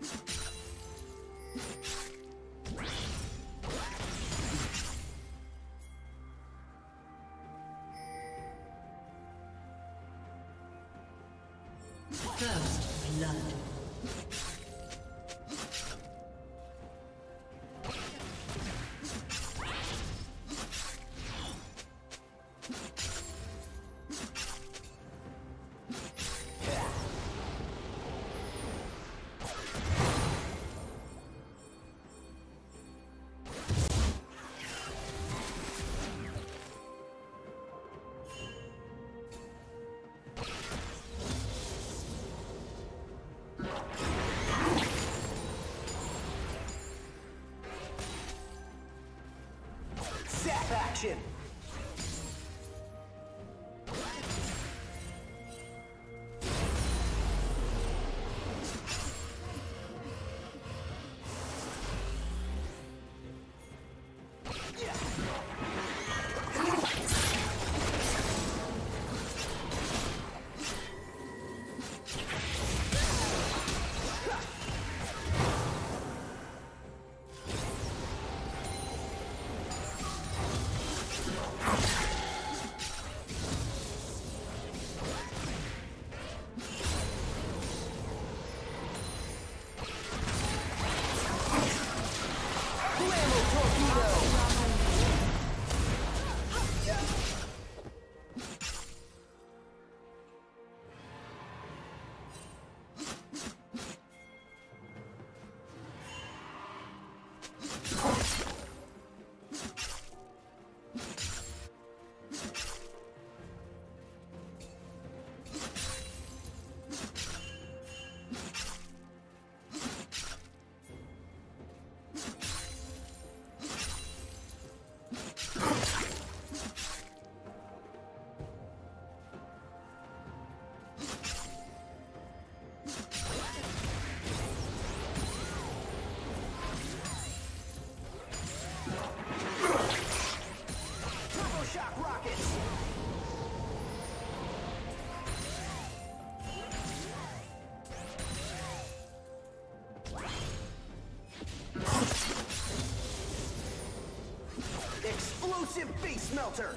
First blood. Action! Explosive face melter!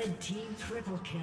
Red team triple kill.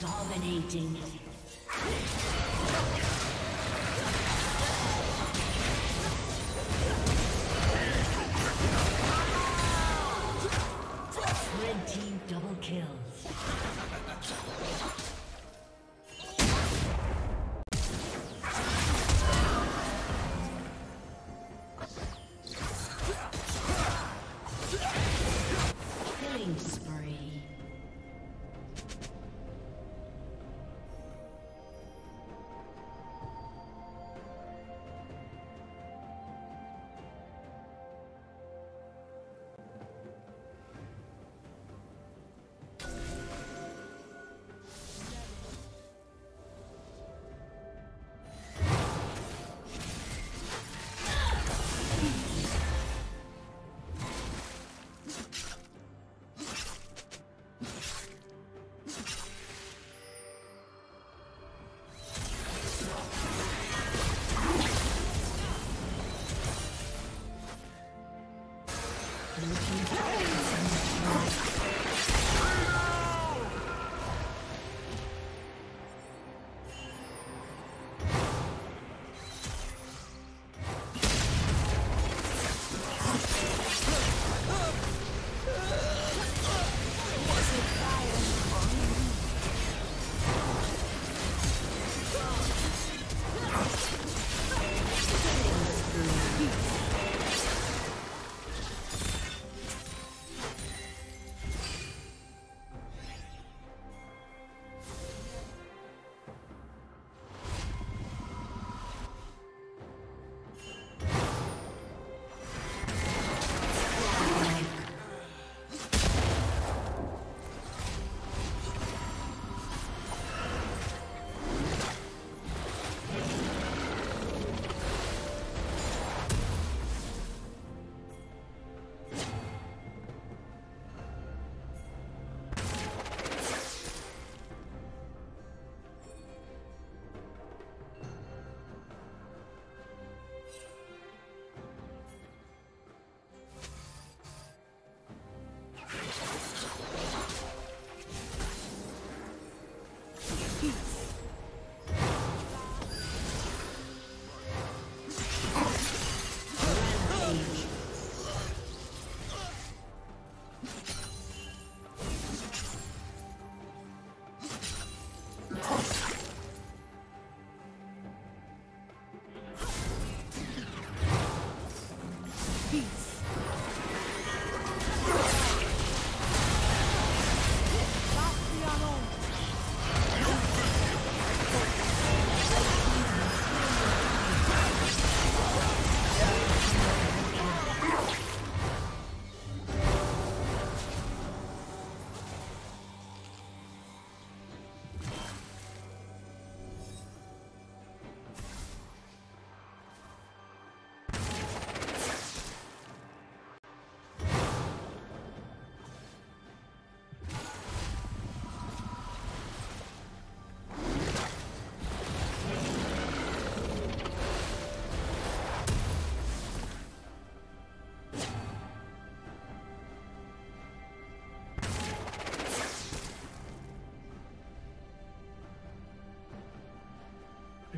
Dominating. Red team double kills.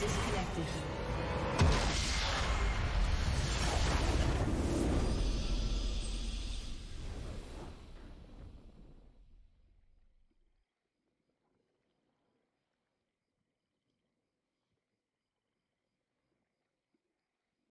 Disconnected.